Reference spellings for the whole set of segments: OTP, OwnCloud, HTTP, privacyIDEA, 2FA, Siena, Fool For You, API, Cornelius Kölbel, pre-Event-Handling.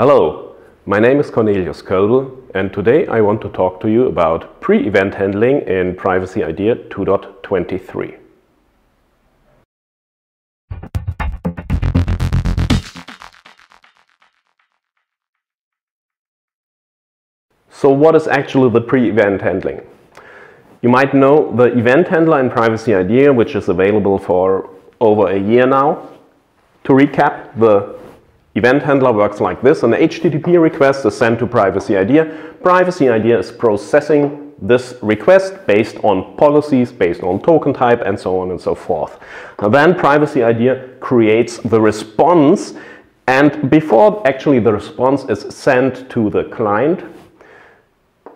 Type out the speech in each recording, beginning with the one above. Hello, my name is Cornelius Kölbel and today I want to talk to you about pre-event handling in privacyIDEA 2.23. So what is actually the pre-event handling? You might know the event handler in privacyIDEA, which is available for over a year now. To recap, the event handler works like this. An HTTP request is sent to privacyIDEA. privacyIDEA is processing this request based on policies, based on token type, and so on and so forth. And then privacyIDEA creates the response, and before actually the response is sent to the client,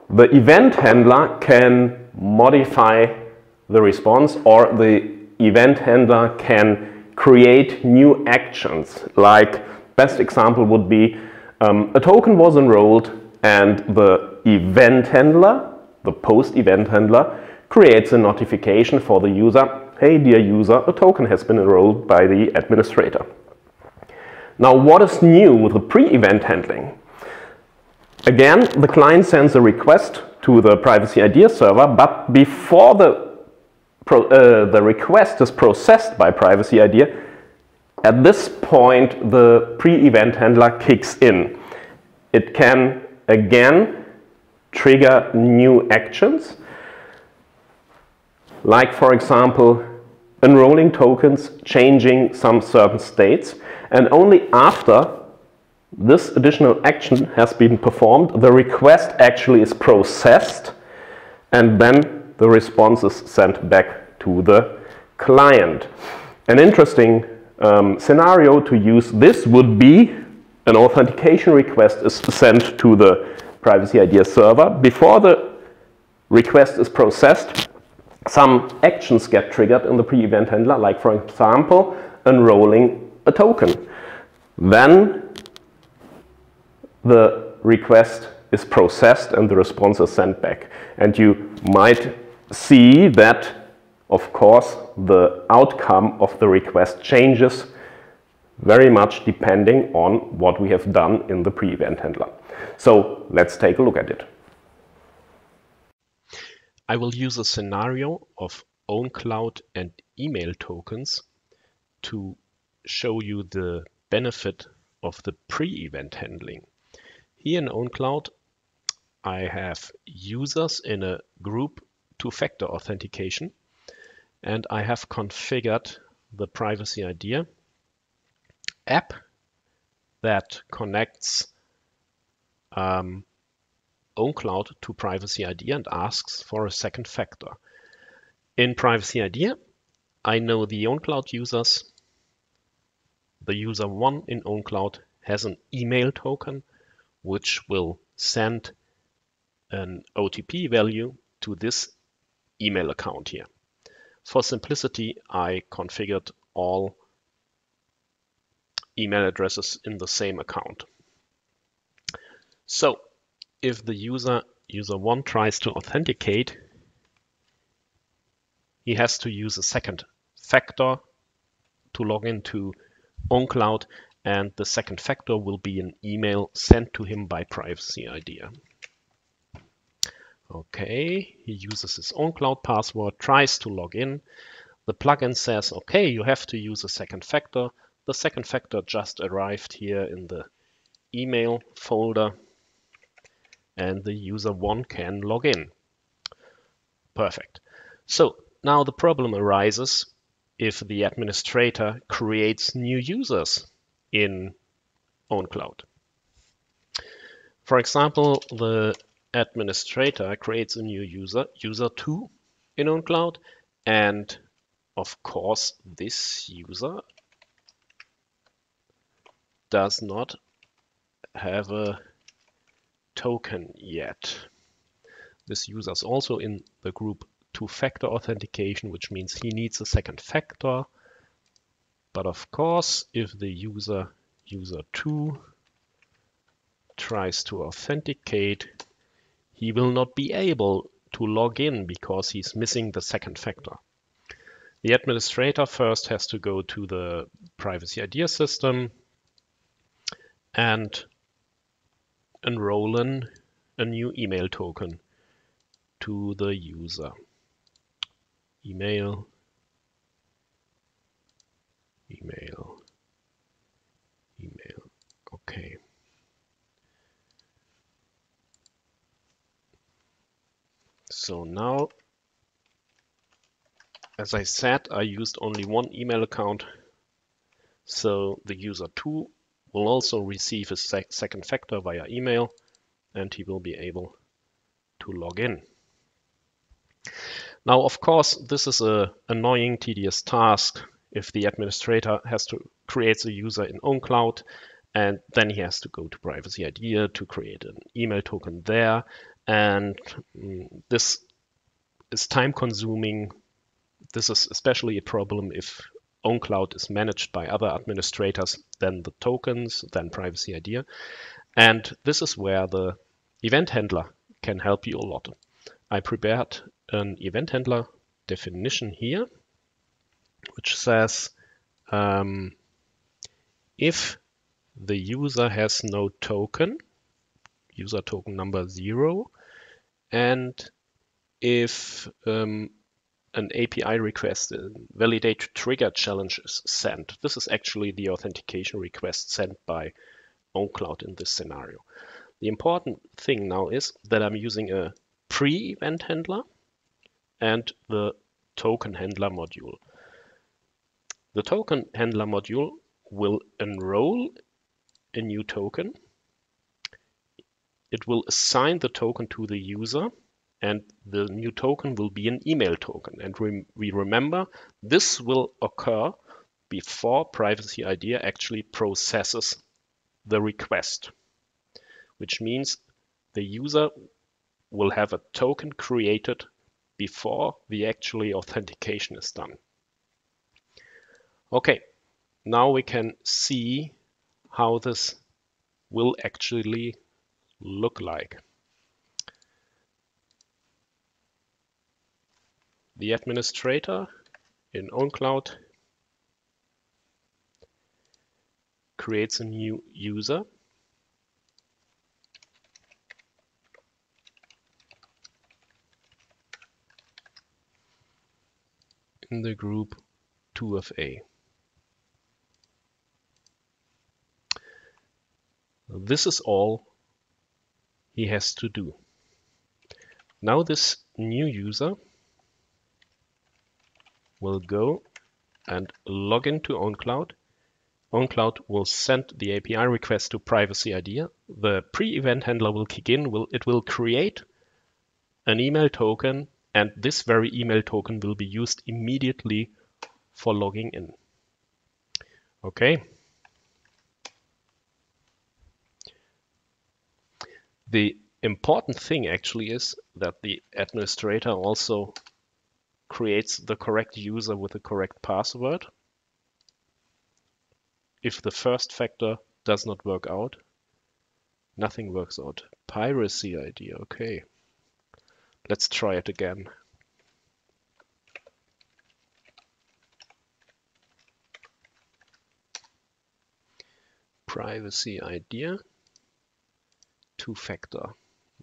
the event handler can modify the response, or the event handler can create new actions. Like, best example would be a token was enrolled and the event handler, the post event handler, creates a notification for the user. Hey dear user, a token has been enrolled by the administrator. Now what is new with the pre-event handling? Again, the client sends a request to the privacyIDEA server, but before the request is processed by privacyIDEA, at this point the pre-event handler kicks in. It can again trigger new actions, like for example enrolling tokens, changing some certain states, and only after this additional action has been performed, the request actually is processed, and then the response is sent back to the client. An interesting scenario to use this would be an authentication request is sent to the privacyIDEA server. Before the request is processed, some actions get triggered in the pre-event handler, like for example enrolling a token. Then the request is processed and the response is sent back. And you might see that, of course, the outcome of the request changes very much depending on what we have done in the pre-event handler. So let's take a look at it. I will use a scenario of OwnCloud and email tokens to show you the benefit of the pre-event handling. Here in OwnCloud, I have users in a group two-factor authentication, and I have configured the privacyIDEA app that connects OwnCloud to privacyIDEA and asks for a second factor. In privacyIDEA, I know the OwnCloud users. The user 1 in OwnCloud has an email token, which will send an OTP value to this email account here. For simplicity, I configured all email addresses in the same account. So if the user 1 tries to authenticate, he has to use a second factor to log into OwnCloud, and the second factor will be an email sent to him by privacyIDEA. Okay, he uses his OwnCloud password, tries to log in. The plugin says, okay, you have to use a second factor. The second factor just arrived here in the email folder, and the user 1 can log in. Perfect. So now the problem arises if the administrator creates new users in OwnCloud. For example, the administrator creates a new user, user 2 in OwnCloud, and of course this user does not have a token yet. This user is also in the group two-factor authentication, which means he needs a second factor. But of course, if the user 2 tries to authenticate, he will not be able to log in because he's missing the second factor. The administrator first has to go to the privacyIDEA system and enroll in a new email token to the user. Email, email, email. Okay. So now, as I said, I used only one email account, so the user 2 will also receive a second factor via email, and he will be able to log in. Now, of course, this is an annoying, tedious task if the administrator has to create a user in OwnCloud, and then he has to go to privacyIDEA to create an email token there, and this is time-consuming. This is especially a problem if OwnCloud is managed by other administrators than the tokens, than privacyIDEA. And this is where the event handler can help you a lot. I prepared an event handler definition here, which says if the user has no token, user token number 0, and if an API request, validate trigger challenge is sent. This is actually the authentication request sent by OwnCloud in this scenario. The important thing now is that I'm using a pre-event handler and the token handler module. The token handler module will enroll a new token. It will assign the token to the user, and the new token will be an email token. And we remember this will occur before privacyIDEA actually processes the request, which means the user will have a token created before the actually authentication is done. Okay, now we can see how this will actually look like. The administrator in OwnCloud creates a new user. In the group 2FA. This is all he has to do. Now this new user will go and log into OwnCloud. OwnCloud will send the API request to privacyIDEA. The pre-event handler will kick in. It will create an email token, and this very email token will be used immediately for logging in. Okay. The important thing actually is that the administrator also creates the correct user with the correct password. If the first factor does not work out, nothing works out. privacyIDEA, okay. Let's try it again. privacyIDEA, 2-factor,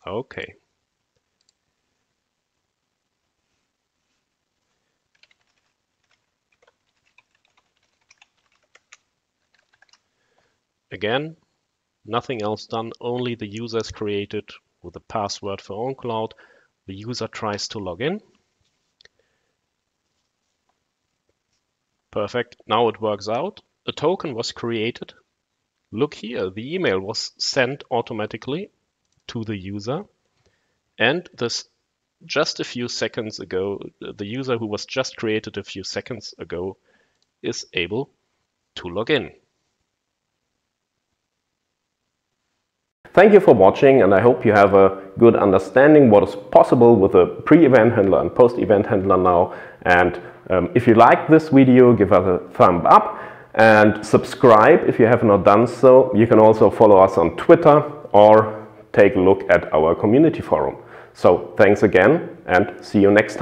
okay. Again, nothing else done, only the user is created with a password for OwnCloud. The user tries to log in. Perfect, now it works out. A token was created. Look here, the email was sent automatically to the user. And this just a few seconds ago, the user who was just created a few seconds ago is able to log in. Thank you for watching, and I hope you have a good understanding what is possible with a pre-event handler and post-event handler now. And if you like this video, give us a thumb up and subscribe if you have not done so. You can also follow us on Twitter or take a look at our community forum. So thanks again, and see you next time.